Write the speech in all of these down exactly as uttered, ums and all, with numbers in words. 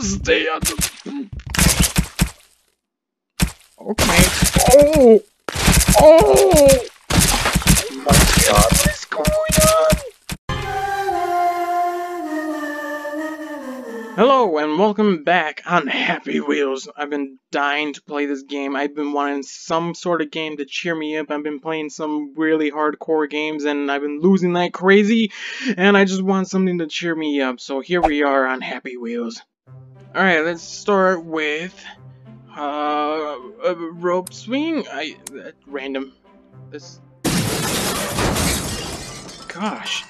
stay on the... Okay. Oh! Oh! Oh my god, what is going on? Hello and welcome back on Happy Wheels. I've been dying to play this game. I've been wanting some sort of game to cheer me up. I've been playing some really hardcore games and I've been losing like crazy. And I just want something to cheer me up. So here we are on Happy Wheels. Alright, let's start with... Uh, a rope swing? I... Uh, random. This... Gosh.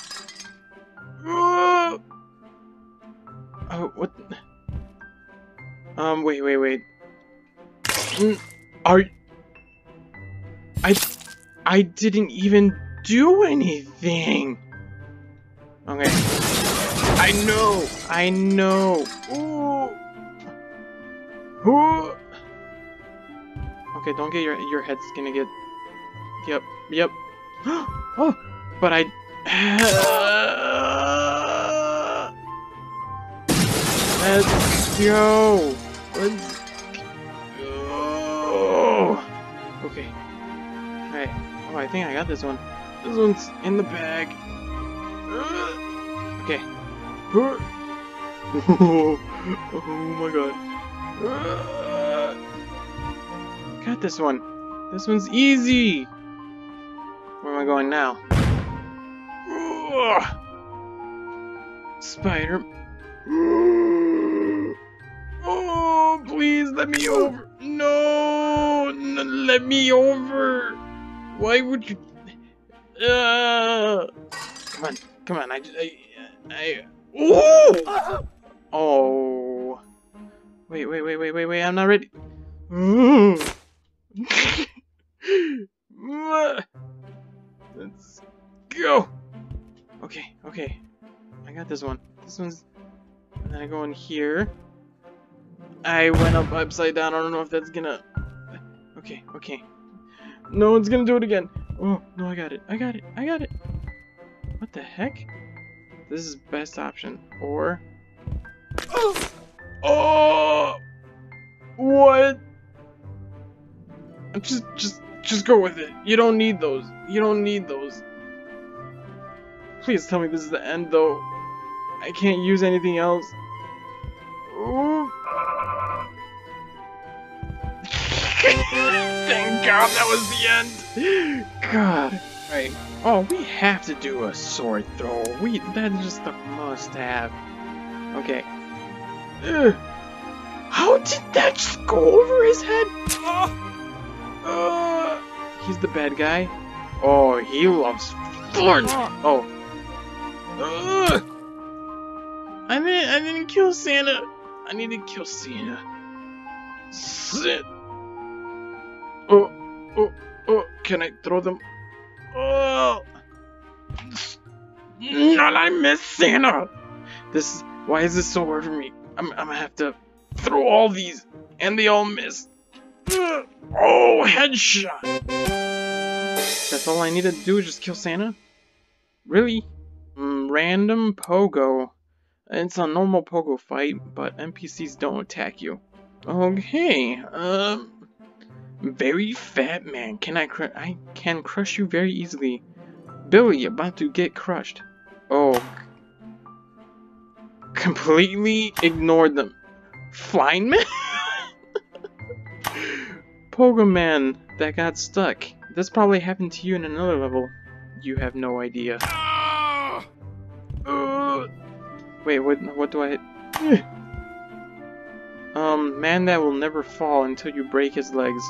Uh, oh, what? Um, wait, wait, wait. Are... I... I didn't even do anything! Okay. I know! I know! Ooh! Ooh! Okay, don't get your your head's gonna get. Yep, yep. Oh, but I. Let's go. Let's go. Okay. All right. Oh, I think I got this one. This one's in the bag. Okay. Oh my god. Got this one. This one's easy. Where am I going now? Ugh. Spider. Oh, please let me over. No, no, let me over. Why would you? Uh, come on, come on. I, I, I. Oh. Oh. Wait, wait, wait, wait, wait, wait. I'm not ready. Ooh. Let's go. Okay, okay. I got this one. This one's. And then I go in here. I went up upside down. I don't know if that's gonna. Okay, okay. No one's gonna do it again. Oh no, I got it. I got it. I got it. What the heck? This is best option. Or. Oh. Oh! What? Just, just, just go with it. You don't need those. You don't need those. Please tell me this is the end, though. I can't use anything else. Ooh. Thank God that was the end. God. Right. Oh, we have to do a sword throw. We, that's just a must-have. Okay. Ugh. How did that just go over his head? Oh. Uh, he's the bad guy. Oh, he loves Fortnite. Uh, oh. Uh, I didn't. I didn't kill Santa. I need to kill Santa. Sit. Oh, oh, oh. Can I throw them? Oh. Not I miss Santa. This. Why is this so hard for me? I'm. I'm gonna have to throw all these, and they all miss. Uh. Oh, headshot! That's all I need to do is just kill Santa? Really? Mm, random pogo. It's a normal pogo fight, but N P Cs don't attack you. Okay, um... very fat man. Can I cr- I can crush you very easily. Billy, about to get crushed. Oh. Completely ignored them. Flying man? Pogo man that got stuck. This probably happened to you in another level. You have no idea. Ah! Uh! Wait, what? What do I? um, man that will never fall until you break his legs.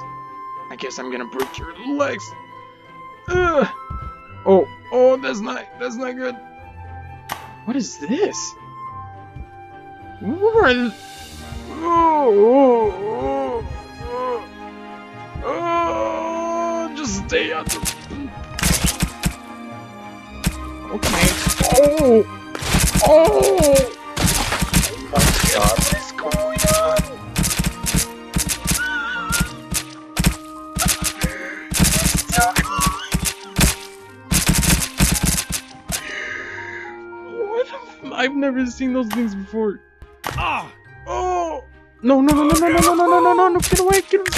I guess I'm gonna break your legs. Uh! Oh, oh, that's not. That's not good. What is this? What? Is... Oh, oh, oh. Oh, just stay out the... Okay. Oh! Oh! Oh my god, what is going on? It's still going on! What? I've never seen those things before. Ah! Oh! No, no, no, no, no, no, no, no, no, no, no, get away, get away.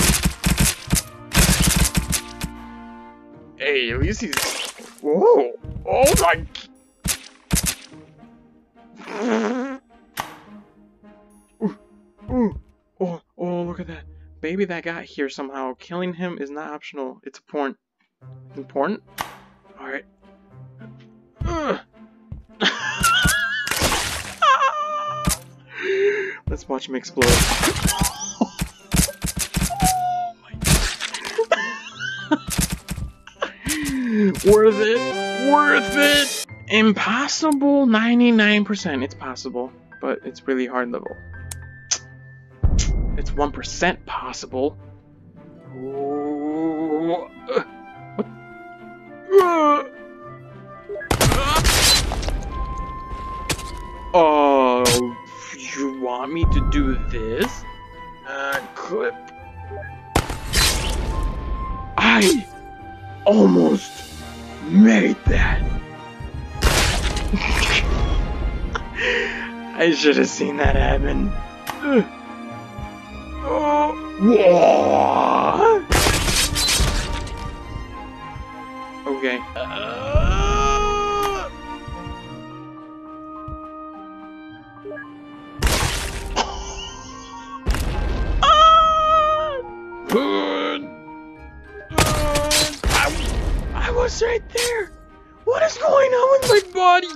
Hey, at least he's... Whoa. Oh my... Ooh, ooh. Oh, oh, look at that. Baby that got here somehow. Killing him is not optional. It's important. It's important? Alright. Let's watch him explode. Oh my God. Worth it. Worth it. Impossible ninety-nine percent. It's possible, but it's really hard level. It's one percent possible. Ooh. What? Oh, you want me to do this? Uh, clip. I almost made that. I should have seen that happen. Ugh. Oh, whoa. Okay. Uh... I, I was right there. What is going on with my body?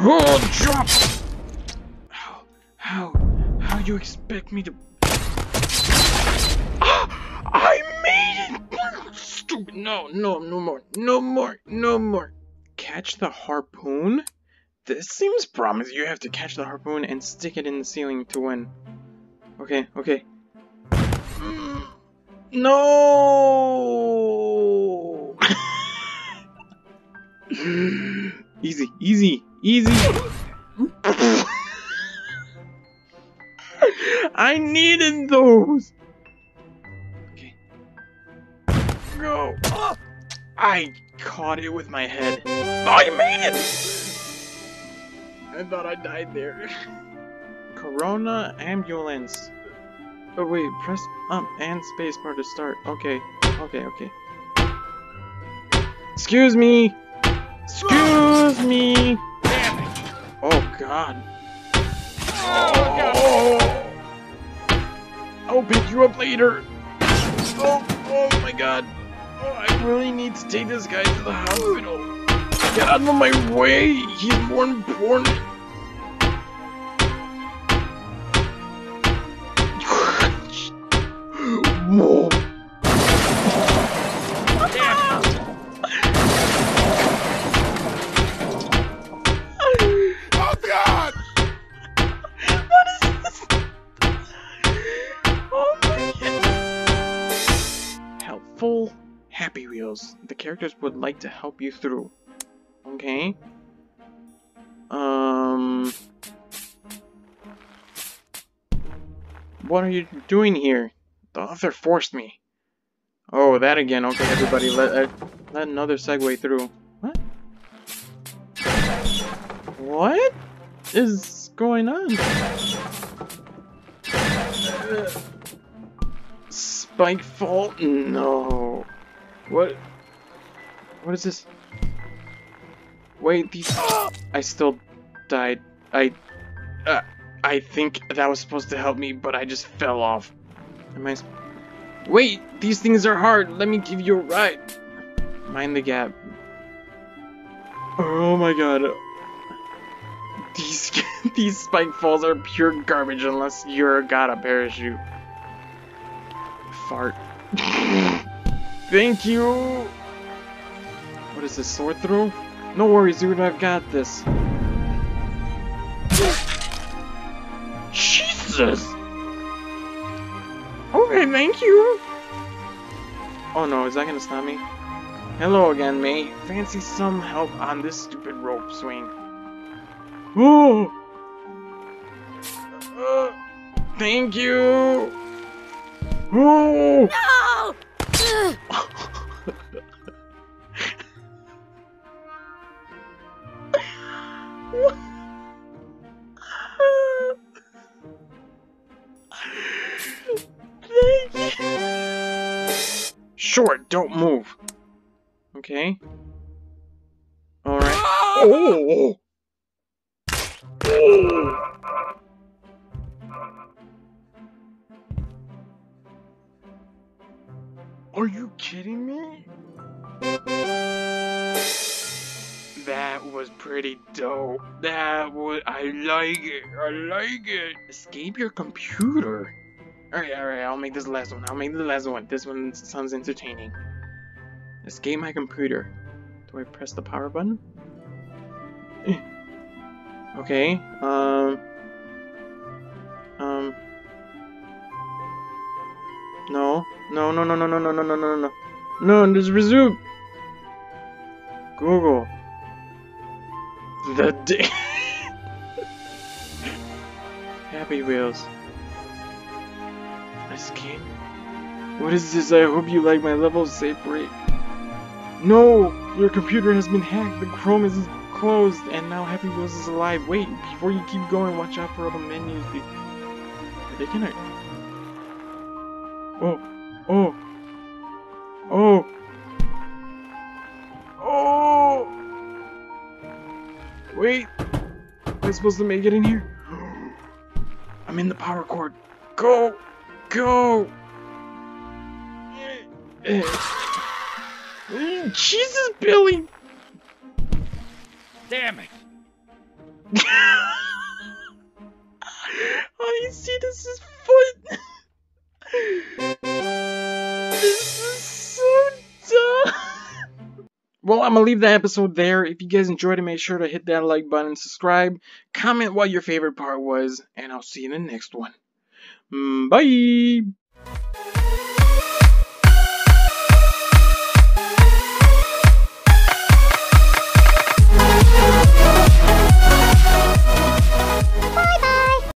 Oh, drop. How? How? How you expect me to? Ah, I made it! Stupid! No, no, no more, no more, no more. Catch the harpoon? This seems promising. You have to catch the harpoon and stick it in the ceiling to win. Okay, okay. Mm, no! Easy, easy, easy. I needed those! Okay. Go! Oh, I caught it with my head. Oh, you made it! I thought I died there. Corona ambulance. Oh wait, press up and spacebar to start. Okay, okay, okay. Excuse me! Excuse me! Damn it! Oh god. Oh god! Oh. I'll pick you up later. Oh, oh my god. Oh, I really need to take this guy to the hospital. Get out of my way. He's more important. Whoa. Full Happy Wheels. The characters would like to help you through. Okay. Um. What are you doing here? The author forced me. Oh, that again. Okay, everybody, let uh, let another segue through. What? What is going on? Uh. Spike fall? No. What? What is this? Wait, these. I still died. I. Uh, I think that was supposed to help me, but I just fell off. Am I. Wait, these things are hard. Let me give you a ride. Mind the gap. Oh my god. These these spike falls are pure garbage unless you're got a parachute. Fart. Thank you. What is this, sword through? No worries, dude. I've got this. Jesus. Okay, thank you. Oh no, is that gonna stop me? Hello again, mate. Fancy some help on this stupid rope swing? Oh. Uh, thank you. Oh! No! short, don't move. Okay. Alright. Oh! Oh! Are you kidding me? That was pretty dope. That was- I like it. I like it. Escape your computer. Alright, alright, I'll make this last one. I'll make the last one. This one sounds entertaining. Escape my computer. Do I press the power button? Okay, um... Um... No. No, no, no, no, no, no, no, no, no, no. No, just resume! Google. The day. Happy Wheels. Escape. What is this? I hope you like my level of safe break. No! Your computer has been hacked. The Chrome is closed, and now Happy Wheels is alive. Wait, before you keep going, watch out for all the menus. They, they cannot. Oh, oh, oh, oh! Wait, am I supposed to make it in here? I'm in the power cord. Go, go! Jesus, Billy! Damn it! Oh, you see, this is foot. This is so dumb. Well, I'm gonna leave that episode there. If you guys enjoyed it, make sure to hit that like button, subscribe, comment what your favorite part was, and I'll see you in the next one. Bye.